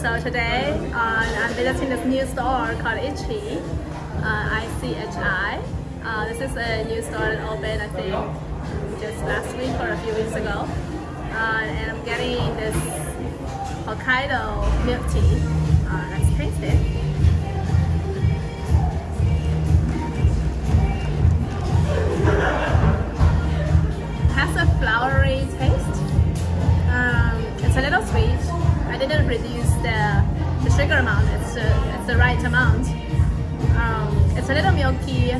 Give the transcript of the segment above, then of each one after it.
So today I'm visiting this new store called Ichi, ICHI. This is a new store that opened, I think, just last week or a few weeks ago. And I'm getting this Hokkaido milk tea. Let's taste it. It has a flowery taste. It's a little sweet. I didn't reduce the sugar amount. It's the right amount. It's a little milky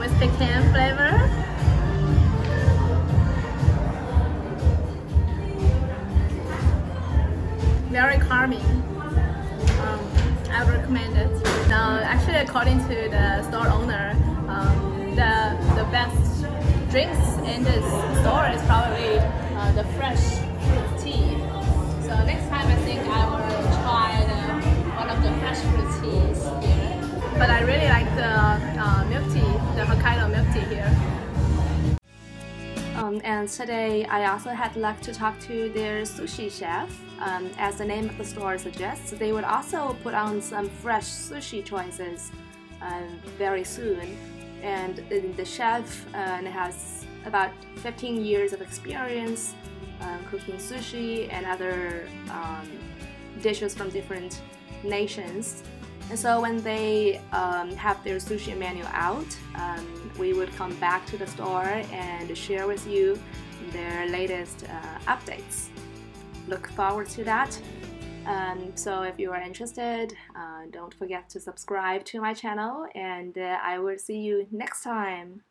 with pecan flavor. Very calming. I recommend it. Now, actually, according to the store owner, the best drinks in this store is probably the fresh fruit tea. So next time, I think I will try one of the fresh fruit teas here. But I really like the milk tea, the Hokkaido milk tea here. And today I also had luck to talk to their sushi chef. As the name of the store suggests, they would also put on some fresh sushi choices very soon. And the chef has about 15 years of experience cooking sushi and other dishes from different nations. And so when they have their sushi menu out, we would come back to the store and share with you their latest updates. Look forward to that. So if you are interested, don't forget to subscribe to my channel, and I will see you next time.